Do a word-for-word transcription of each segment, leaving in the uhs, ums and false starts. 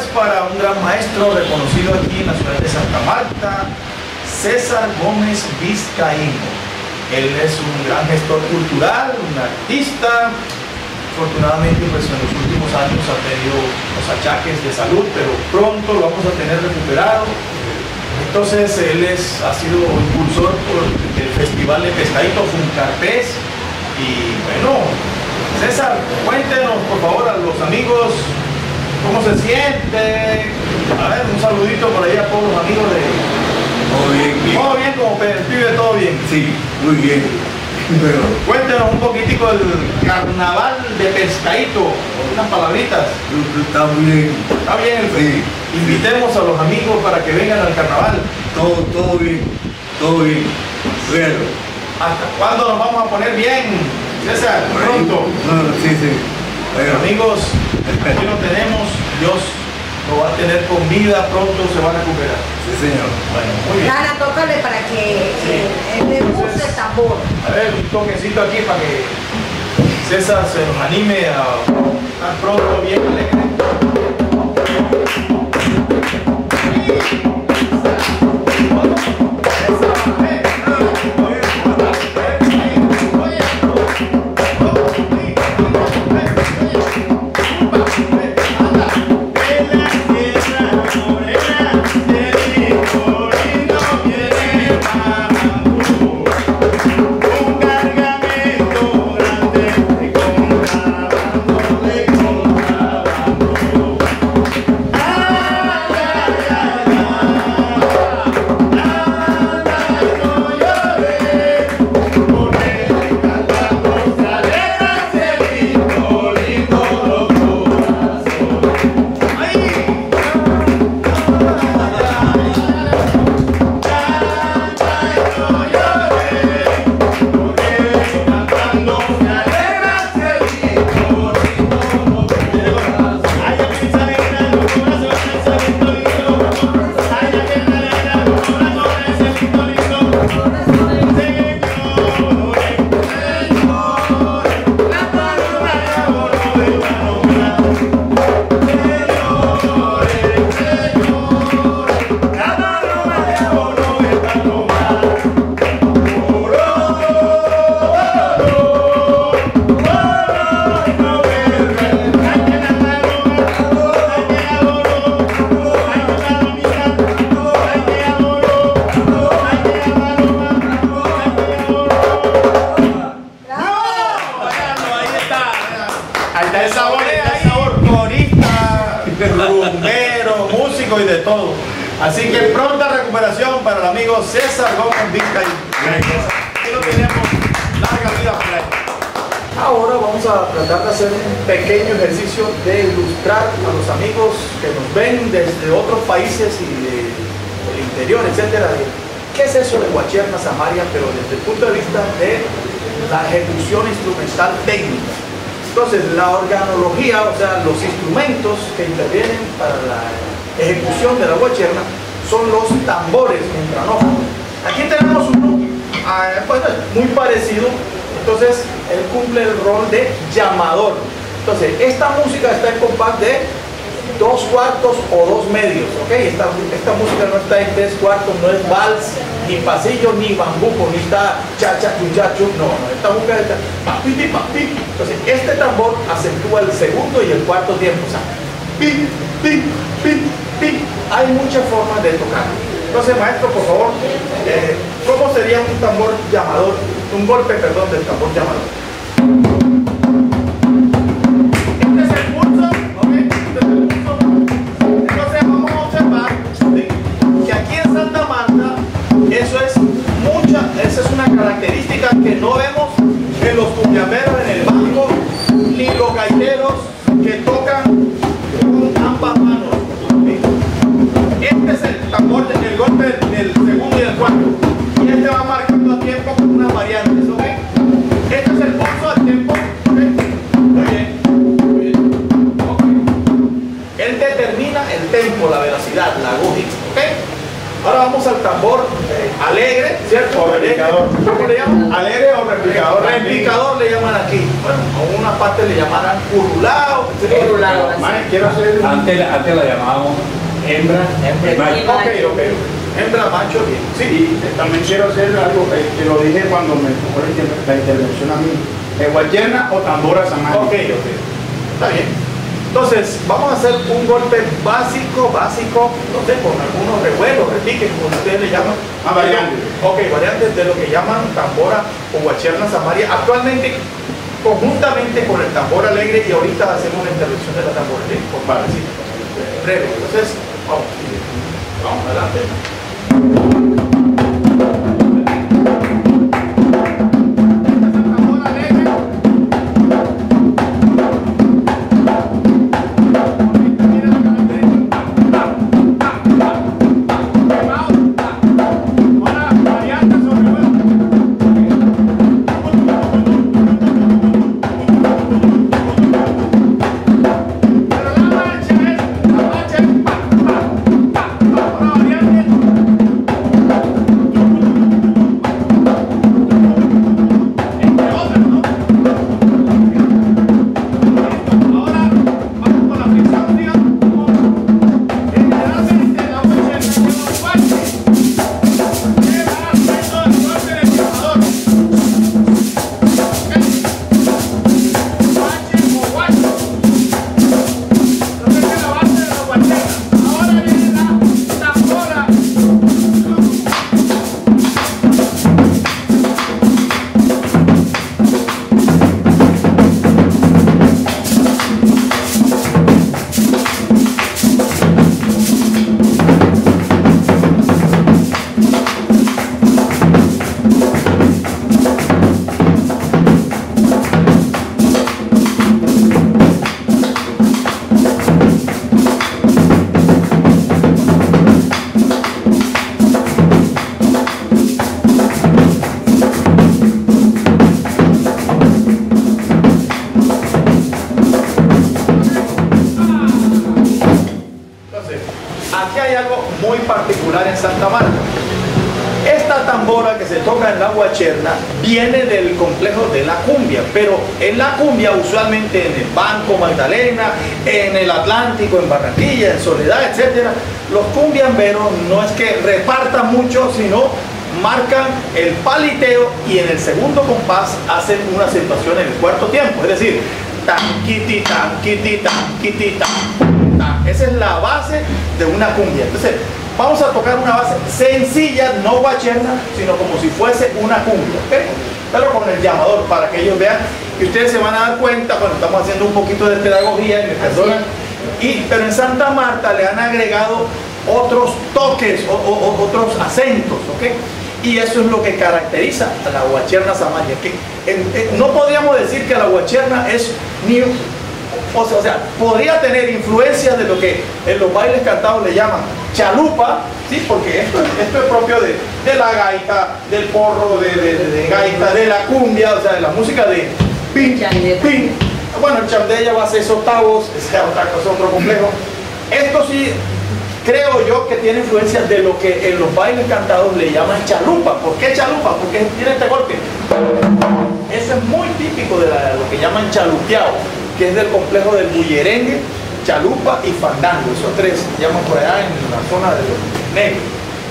Palabras para un gran maestro reconocido aquí en la ciudad de Santa Marta, César Gómez Vizcaíno. Él es un gran gestor cultural, un artista. Afortunadamente, pues en los últimos años ha tenido los achaques de salud, pero pronto lo vamos a tener recuperado. Entonces él es, ha sido impulsor por el Festival de Pescaíto, Funcarpés. Y bueno, César, cuéntenos por favor a los amigos cómo se siente. A ver, un saludito por allá a todos los amigos de... Todo bien, bien. Todo bien, como pibe, todo bien. Sí, muy bien. Pero... cuéntenos un poquitico del carnaval de Pescaíto, unas palabritas. Está bien. Está bien. Sí. Invitemos a los amigos para que vengan al carnaval. Todo, todo bien, todo bien. Pero... ¿hasta cuándo nos vamos a poner bien, César? Pronto. No, no, sí, sí. Pero, amigos, aquí lo tenemos. Dios lo va a tener con vida, pronto se va a recuperar. Sí, señor. Bueno, muy bien. Nada, tócale para que sí. Le guste el tambor. A ver, un toquecito aquí para que César se nos anime a estar pronto bien alegre. Así que pronta recuperación para el amigo César Gómez Vizcaíno. Aquí lo tenemos, larga vida para él. Ahora vamos a tratar de hacer un pequeño ejercicio de ilustrar a los amigos que nos ven desde otros países y del de, interior, etcétera. ¿Qué es eso de guacherna samaria? Pero desde el punto de vista de la ejecución instrumental técnica. Entonces, la organología, o sea, los instrumentos que intervienen para la ejecución de la guacherna son los tambores membranófonos. Aquí tenemos uno eh, pues, muy parecido. Entonces él cumple el rol de llamador. Entonces esta música está en compás de dos cuartos o dos medios, ¿okay? esta, esta música no está en tres cuartos, no es vals, ni pasillo, ni bambuco, ni está chacha, cuchacho, no, no, esta música está papi, papi. Entonces este tambor acentúa el segundo y el cuarto tiempo, o sea, pi, pi, pi, pi. Hay muchas formas de tocar. Entonces, maestro, por favor, eh, ¿cómo sería un tambor llamador, un golpe, perdón, del tambor llamador? Ahora vamos al tambor eh, alegre, ¿cierto? O replicador. ¿Cómo le llaman? Alegre o replicador. Replicador le llaman aquí. Bueno, a una parte le llamarán curulao. Curulao. Quiero hacer... Antes, antes la llamábamos hembra, hembra, macho. Ok, ok. Hembra, macho, bien. Sí, y también quiero hacer algo eh, que lo dije cuando me fue la intervención a mí. Eh, guacherna o tambora samaria. Ok, ok. Está bien. Entonces, vamos a hacer un golpe básico, básico, no sé, con algunos revuelos, repiques, como ustedes le llaman. Ah, variantes. Ok, variantes de lo que llaman tambora o guacherna samaria, actualmente conjuntamente con el tambor alegre, y ahorita hacemos la intervención de la tambora alegre, por favor, sí, breve. Entonces, vamos, vamos adelante. En Santa Marta, esta tambora que se toca en la guacherna viene del complejo de la cumbia, pero en la cumbia usualmente en el Banco Magdalena, en el Atlántico, en Barranquilla, en Soledad, etcétera, los cumbiamberos no es que repartan mucho, sino marcan el paliteo y en el segundo compás hacen una acentuación en el cuarto tiempo, es decir, tanquiti, tanquiti, tanquiti, tan. Esa es la base de una cumbia. Entonces, vamos a tocar una base sencilla, no guacherna, sino como si fuese una cumbia, ¿okay? Pero con el llamador, para que ellos vean, y ustedes se van a dar cuenta, bueno, estamos haciendo un poquito de pedagogía, y me perdonan, y, pero en Santa Marta le han agregado otros toques, o, o, otros acentos, ¿ok? Y eso es lo que caracteriza a la guacherna samaria, que en, en, no podríamos decir que la guacherna es ni... O sea, o sea, podría tener influencia de lo que en los bailes cantados le llaman chalupa, ¿sí? Porque esto, esto es propio de, de la gaita, del porro, de, de, de, de gaita, de la cumbia, o sea, de la música de pin, pin. Bueno, el chandella va a seis octavos, es otra cosa, otro complejo. Esto sí, creo yo que tiene influencia de lo que en los bailes cantados le llaman chalupa. ¿Por qué chalupa? Porque tiene este golpe. Eso es muy típico de, la, de lo que llaman chalupeado, que es del complejo del Bullerengue, Chalupa y Fandango. Esos tres llaman por allá en la zona de los negros.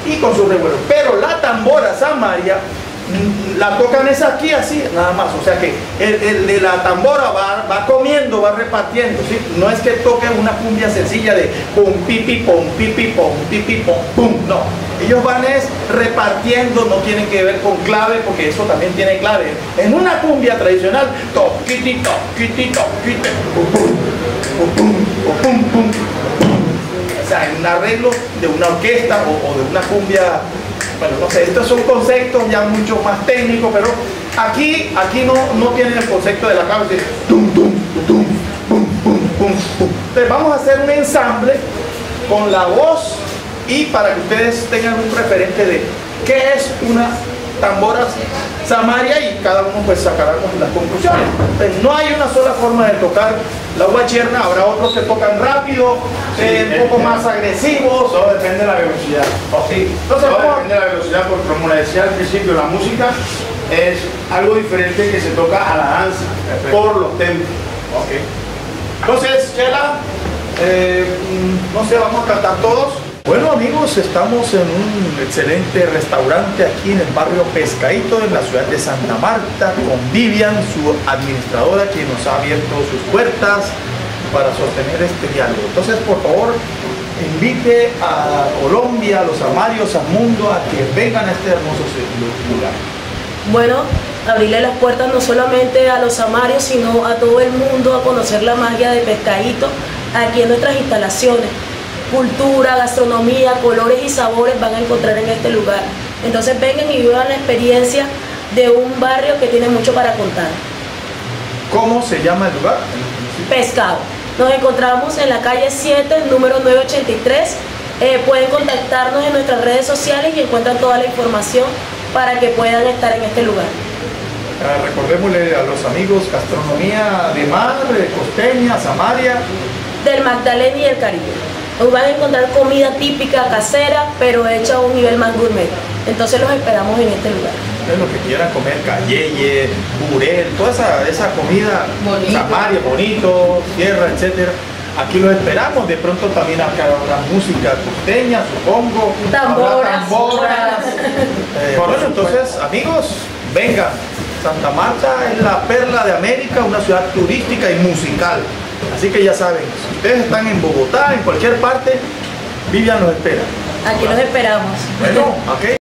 Y con sus revuelos. Pero la tambora samaria la tocan es aquí así, nada más. O sea que el, el de la tambora va, va comiendo, va repartiendo, ¿sí? No es que toquen una cumbia sencilla de pum, pipi, pum, pipi, pum, pipi, pum, pum. No. Ellos van es repartiendo, no tienen que ver con clave, porque eso también tiene clave. En una cumbia tradicional, toquiti, toquiti, toquiti, pum, pum, pum, pum. O sea, en un arreglo de una orquesta o, o de una cumbia. Bueno, no sé, estos son conceptos ya mucho más técnicos, pero aquí, aquí no, no tienen el concepto de la clave. Tum, tum, tum, pum, pum, pum, pum. Entonces vamos a hacer un ensamble con la voz y para que ustedes tengan un referente de qué es una tamboras samaria, y cada uno pues sacará las conclusiones. Entonces, no hay una sola forma de tocar la guacherna, habrá otros que tocan rápido, sí, eh, un poco más agresivos. Todo depende de la velocidad. Oh, sí. Entonces, todo depende de la velocidad, porque como le decía al principio, la música es algo diferente que se toca a la danza. Perfecto. Por los tempos. Okay. Entonces, Chela, eh, no sé, vamos a cantar todos. Bueno amigos, estamos en un excelente restaurante aquí en el barrio Pescaíto, en la ciudad de Santa Marta, con Vivian, su administradora, quien nos ha abierto sus puertas para sostener este diálogo. Entonces, por favor, invite a Colombia, a los amarios, al mundo, a que vengan a este hermoso lugar. Bueno, abrirle las puertas no solamente a los amarios, sino a todo el mundo a conocer la magia de Pescaíto aquí en nuestras instalaciones. Cultura, gastronomía, colores y sabores van a encontrar en este lugar. Entonces vengan y vivan la experiencia de un barrio que tiene mucho para contar. ¿Cómo se llama el lugar? Pescado. Nos encontramos en la calle siete, número nueve ochenta y tres. Eh, pueden contactarnos en nuestras redes sociales y encuentran toda la información para que puedan estar en este lugar. Ah, recordémosle a los amigos, gastronomía de mar, costeña, samaria. Del Magdalena y el Caribe. Van a encontrar comida típica, casera, pero hecha a un nivel más gourmet. Entonces los esperamos en este lugar. Ustedes lo que quieran comer, calleye, burel, toda esa, esa comida samaria, bonito, tierra, etcétera. Aquí los esperamos. De pronto también acá habrá música costeña, supongo. Tamboras. tamboras. Eh, bueno, entonces, amigos, vengan. Santa Marta es la perla de América, una ciudad turística y musical. Así que ya saben, si ustedes están en Bogotá, en cualquier parte, Vivian nos espera. Aquí nos esperamos. Bueno, ok.